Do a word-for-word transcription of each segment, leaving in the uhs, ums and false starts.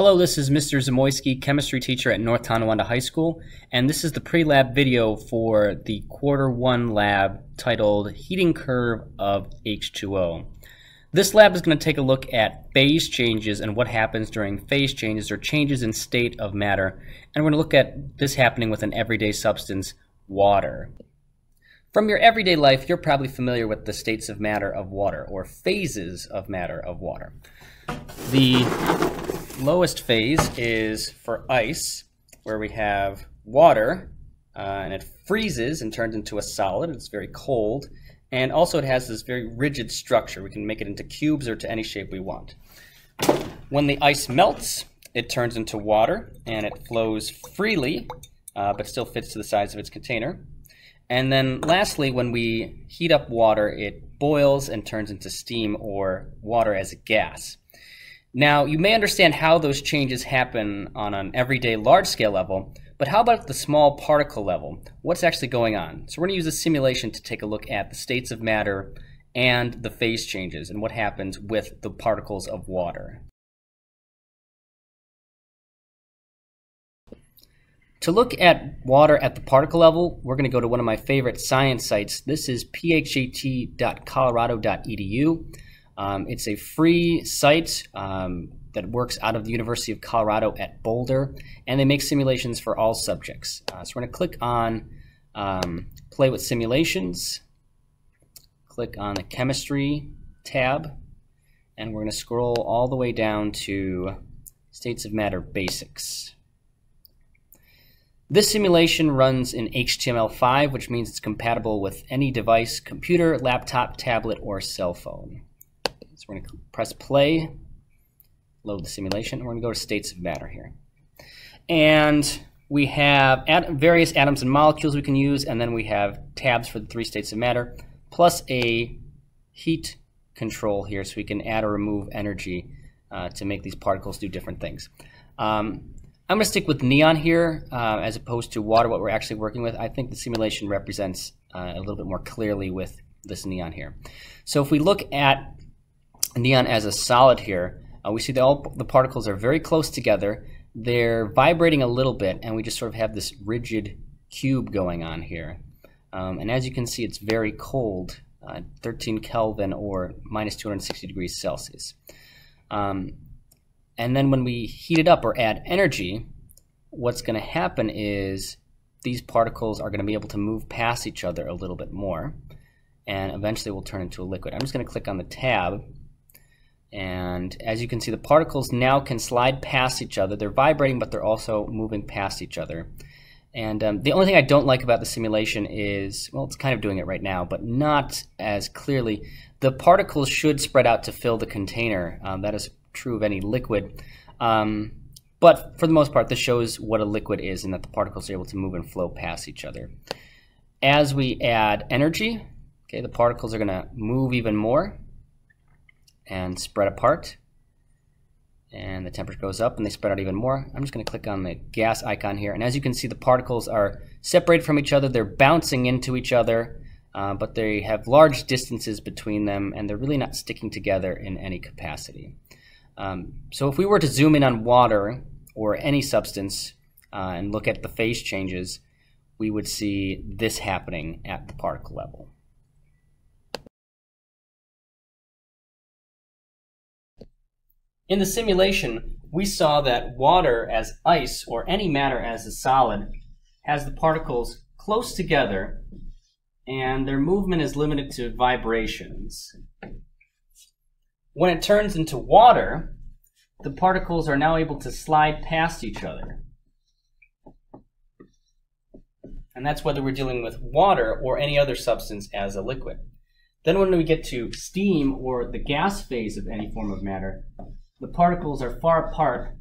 Hello, this is Mister Zamoyski, chemistry teacher at North Tonawanda High School, and this is the pre-lab video for the quarter one lab titled Heating Curve of H two O. This lab is going to take a look at phase changes and what happens during phase changes or changes in state of matter, and we're going to look at this happening with an everyday substance, water. From your everyday life, you're probably familiar with the states of matter of water or phases of matter of water. The lowest phase is for ice, where we have water uh, and it freezes and turns into a solid. It's very cold, and also it has this very rigid structure. We can make it into cubes or to any shape we want. When the ice melts, it turns into water and it flows freely uh, but still fits to the size of its container. And then lastly, when we heat up water, it boils and turns into steam or water as a gas. Now, you may understand how those changes happen on an everyday large-scale level, but how about the small particle level? What's actually going on? So we're going to use a simulation to take a look at the states of matter and the phase changes and what happens with the particles of water. To look at water at the particle level, we're going to go to one of my favorite science sites. This is phet dot colorado dot e d u. Um, it's a free site um, that works out of the University of Colorado at Boulder, and they make simulations for all subjects. Uh, so we're going to click on um, Play with Simulations, click on the Chemistry tab, and we're going to scroll all the way down to States of Matter Basics. This simulation runs in H T M L five, which means it's compatible with any device, computer, laptop, tablet, or cell phone. So we're going to press play, load the simulation, and we're going to go to states of matter here. And we have various atoms and molecules we can use, and then we have tabs for the three states of matter, plus a heat control here so we can add or remove energy uh, to make these particles do different things. Um, I'm going to stick with neon here uh, as opposed to water, what we're actually working with. I think the simulation represents uh, a little bit more clearly with this neon here. So if we look at neon as a solid here, uh, we see that all the particles are very close together. They're vibrating a little bit, and we just sort of have this rigid cube going on here. Um, and as you can see, it's very cold, uh, thirteen Kelvin or minus two hundred sixty degrees Celsius. Um, and then when we heat it up or add energy, what's going to happen is these particles are going to be able to move past each other a little bit more, and eventually will turn into a liquid. I'm just going to click on the tab. And as you can see, the particles now can slide past each other. They're vibrating, but they're also moving past each other. And um, the only thing I don't like about the simulation is, well, it's kind of doing it right now, but not as clearly. The particles should spread out to fill the container. Um, that is true of any liquid. Um, but for the most part, this shows what a liquid is and that the particles are able to move and flow past each other. As we add energy, okay, the particles are going to move even more and spread apart, and the temperature goes up and they spread out even more. I'm just going to click on the gas icon here, and as you can see, the particles are separated from each other. They're bouncing into each other, uh, but they have large distances between them, and they're really not sticking together in any capacity. Um, so if we were to zoom in on water or any substance uh, and look at the phase changes, we would see this happening at the particle level. In the simulation, we saw that water as ice, or any matter as a solid, has the particles close together, and their movement is limited to vibrations. When it turns into water, the particles are now able to slide past each other. And that's whether we're dealing with water or any other substance as a liquid. Then when we get to steam, or the gas phase of any form of matter, the particles are far apart,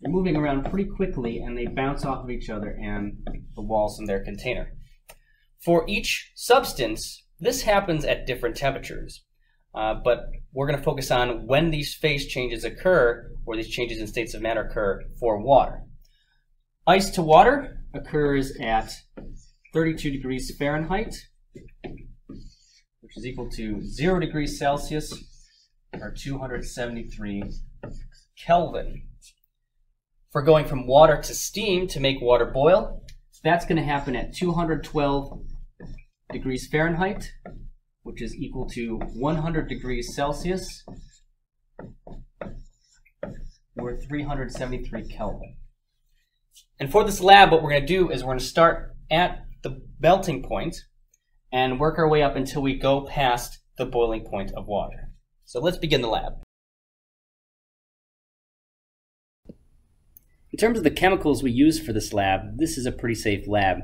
they're moving around pretty quickly, and they bounce off of each other and the walls in their container. For each substance, this happens at different temperatures, uh, but we're going to focus on when these phase changes occur, or these changes in states of matter occur for water. Ice to water occurs at thirty-two degrees Fahrenheit, which is equal to zero degrees Celsius, or two hundred seventy-three Kelvin. for going from water to steam to make water boil. So that's going to happen at two hundred twelve degrees Fahrenheit, which is equal to one hundred degrees Celsius, or three hundred seventy-three Kelvin. And for this lab, what we're going to do is we're going to start at the melting point and work our way up until we go past the boiling point of water. So let's begin the lab. In terms of the chemicals we use for this lab, this is a pretty safe lab.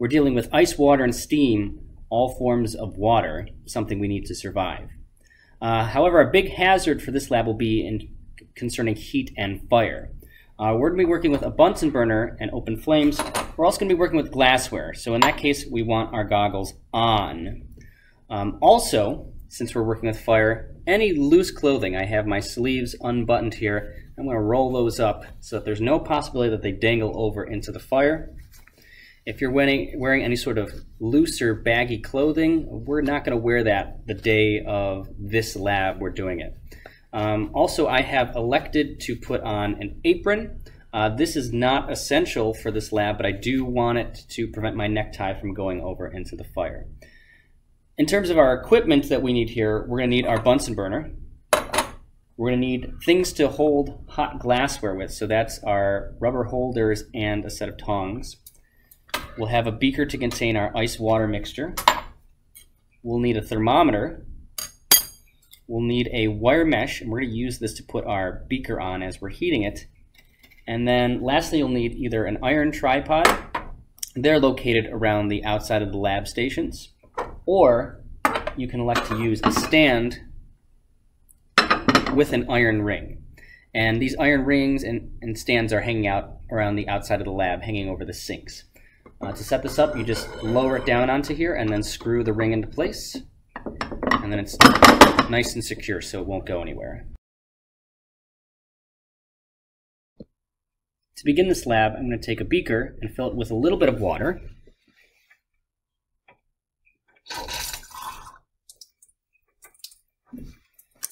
We're dealing with ice, water, and steam, all forms of water, something we need to survive. Uh, however, a big hazard for this lab will be in concerning heat and fire. Uh, we're going to be working with a Bunsen burner and open flames. We're also going to be working with glassware, so in that case we want our goggles on. Um, also, since we're working with fire, any loose clothing, I have my sleeves unbuttoned here, I'm going to roll those up so that there's no possibility that they dangle over into the fire. If you're wearing, wearing any sort of looser, baggy clothing, we're not going to wear that the day of this lab we're doing it. Um, also, I have elected to put on an apron. Uh, this is not essential for this lab, but I do want it to prevent my necktie from going over into the fire. In terms of our equipment that we need here, we're going to need our Bunsen burner. We're going to need things to hold hot glassware with, so that's our rubber holders and a set of tongs. We'll have a beaker to contain our ice-water mixture. We'll need a thermometer. We'll need a wire mesh, and we're going to use this to put our beaker on as we're heating it. And then lastly, you'll need either an iron tripod, they're located around the outside of the lab stations, or you can elect to use a stand with an iron ring. And these iron rings and, and stands are hanging out around the outside of the lab, hanging over the sinks. Uh, to set this up, you just lower it down onto here and then screw the ring into place. And then it's nice and secure so it won't go anywhere. To begin this lab, I'm going to take a beaker and fill it with a little bit of water.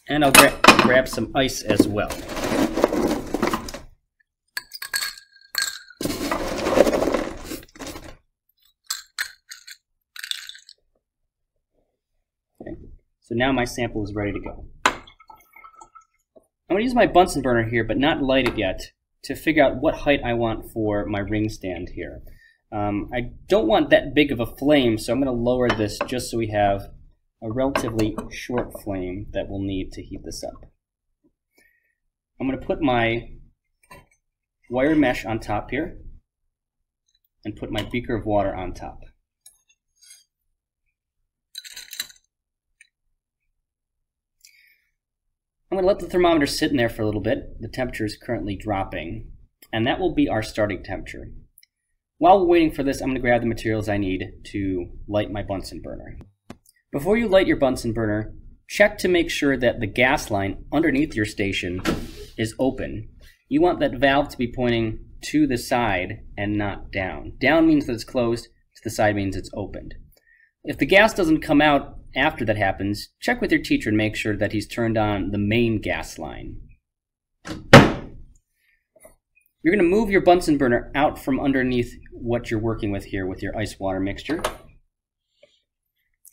And I'll gra grab some ice as well. So now my sample is ready to go. I'm going to use my Bunsen burner here, but not light it yet, to figure out what height I want for my ring stand here. Um, I don't want that big of a flame, so I'm going to lower this just so we have a relatively short flame that we'll need to heat this up. I'm going to put my wire mesh on top here, and put my beaker of water on top. I'm going to let the thermometer sit in there for a little bit. The temperature is currently dropping, and that will be our starting temperature. While we're waiting for this, I'm going to grab the materials I need to light my Bunsen burner. Before you light your Bunsen burner, check to make sure that the gas line underneath your station is open. You want that valve to be pointing to the side and not down. Down means that it's closed, to the side means it's opened. If the gas doesn't come out after that happens, check with your teacher and make sure that he's turned on the main gas line. You're going to move your Bunsen burner out from underneath what you're working with here with your ice-water mixture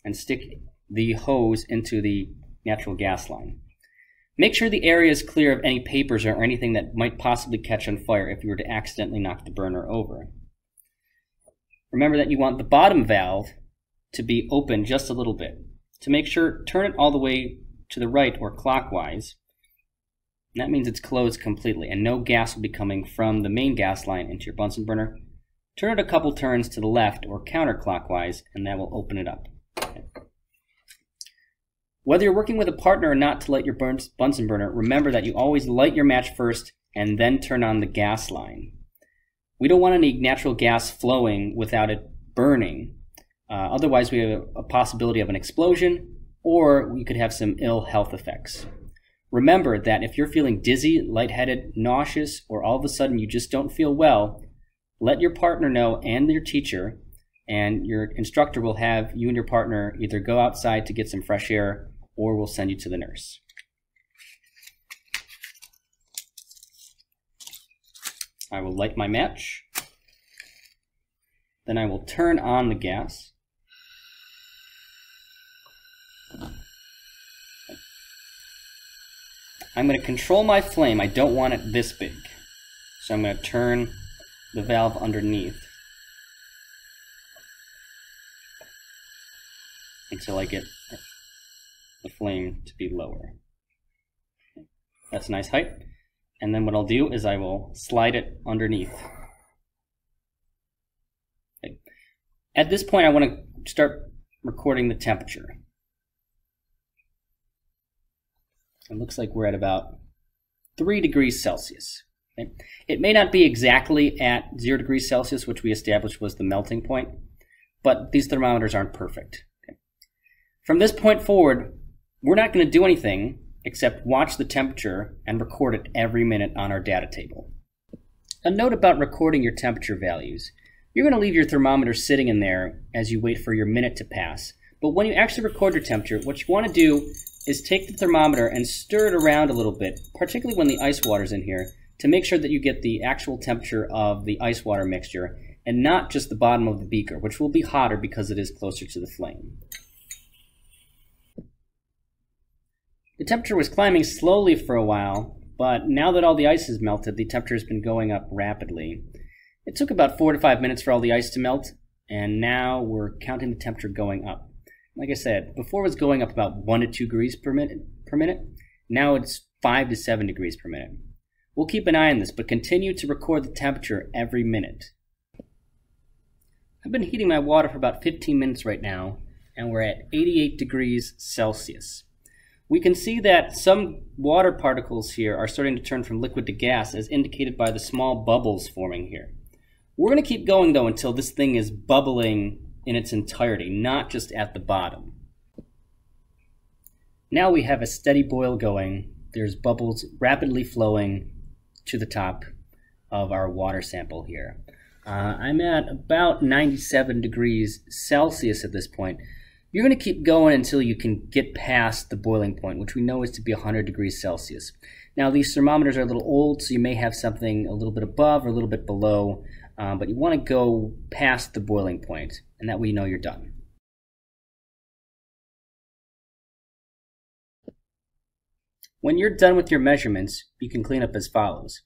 and stick the hose into the natural gas line. Make sure the area is clear of any papers or anything that might possibly catch on fire if you were to accidentally knock the burner over. Remember that you want the bottom valve to be open just a little bit. To make sure, turn it all the way to the right or clockwise. And that means it's closed completely and no gas will be coming from the main gas line into your Bunsen burner. Turn it a couple turns to the left or counterclockwise and that will open it up. Whether you're working with a partner or not to light your Bunsen burner, remember that you always light your match first and then turn on the gas line. We don't want any natural gas flowing without it burning. Uh, otherwise, we have a, a possibility of an explosion, or we could have some ill health effects. Remember that if you're feeling dizzy, lightheaded, nauseous, or all of a sudden you just don't feel well, let your partner know and your teacher, and your instructor will have you and your partner either go outside to get some fresh air, or we'll send you to the nurse. I will light my match. Then I will turn on the gas. I'm going to control my flame. I don't want it this big. So I'm going to turn the valve underneath until I get the flame to be lower. That's a nice height. And then what I'll do is I will slide it underneath. Okay. At this point I want to start recording the temperature. It looks like we're at about three degrees Celsius. Okay. It may not be exactly at zero degrees Celsius, which we established was the melting point, but these thermometers aren't perfect. Okay. From this point forward, we're not going to do anything except watch the temperature and record it every minute on our data table. A note about recording your temperature values. You're going to leave your thermometer sitting in there as you wait for your minute to pass, but when you actually record your temperature, what you want to do is take the thermometer and stir it around a little bit, particularly when the ice water's in here, to make sure that you get the actual temperature of the ice water mixture and not just the bottom of the beaker, which will be hotter because it is closer to the flame. The temperature was climbing slowly for a while, but now that all the ice is melted, the temperature has been going up rapidly. It took about four to five minutes for all the ice to melt, and now we're counting the temperature going up. Like I said, before it was going up about one to two degrees per minute, per minute. Now it's five to seven degrees per minute. We'll keep an eye on this, but continue to record the temperature every minute. I've been heating my water for about fifteen minutes right now, and we're at eighty-eight degrees Celsius. We can see that some water particles here are starting to turn from liquid to gas, as indicated by the small bubbles forming here. We're going to keep going, though, until this thing is bubbling in its entirety, not just at the bottom. Now we have a steady boil going. There's bubbles rapidly flowing to the top of our water sample here. Uh, I'm at about ninety-seven degrees Celsius at this point. You're going to keep going until you can get past the boiling point, which we know is to be one hundred degrees Celsius. Now, these thermometers are a little old, so you may have something a little bit above or a little bit below, um, but you want to go past the boiling point, and that way you know you're done. When you're done with your measurements, you can clean up as follows.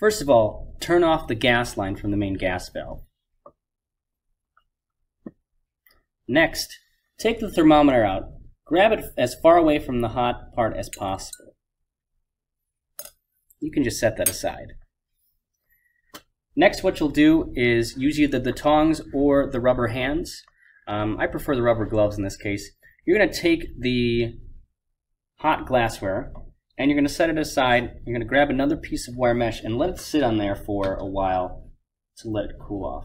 First of all, turn off the gas line from the main gas valve. Next, take the thermometer out. Grab it as far away from the hot part as possible. You can just set that aside. Next, what you'll do is use either the tongs or the rubber hands. Um, I prefer the rubber gloves in this case. You're going to take the hot glassware and you're going to set it aside. You're going to grab another piece of wire mesh and let it sit on there for a while to let it cool off.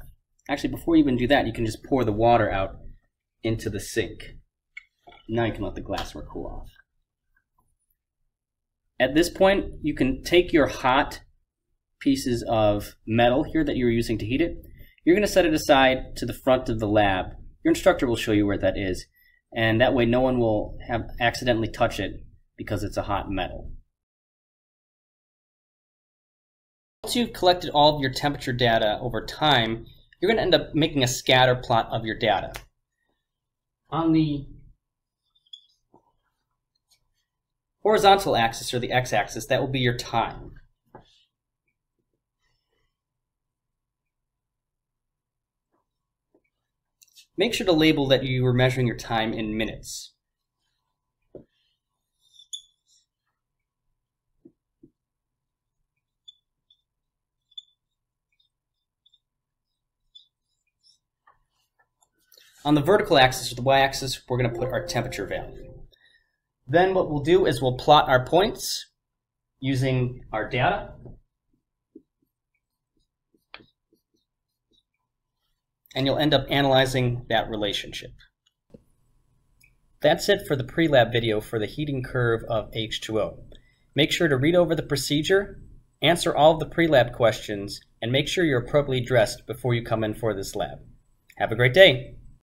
Actually, before you even do that, you can just pour the water out into the sink. Now you can let the glassware cool off. At this point, you can take your hot pieces of metal here that you're using to heat it. You're going to set it aside to the front of the lab. Your instructor will show you where that is, and that way no one will have accidentally touch it because it's a hot metal. Once you've collected all of your temperature data over time, you're going to end up making a scatter plot of your data. On the horizontal axis, or the x-axis, that will be your time. Make sure to label that you were measuring your time in minutes. On the vertical axis, or the y-axis, we're going to put our temperature value. Then what we'll do is we'll plot our points using our data. And you'll end up analyzing that relationship. That's it for the pre-lab video for the heating curve of H two O. Make sure to read over the procedure, answer all of the pre-lab questions, and make sure you're appropriately dressed before you come in for this lab. Have a great day!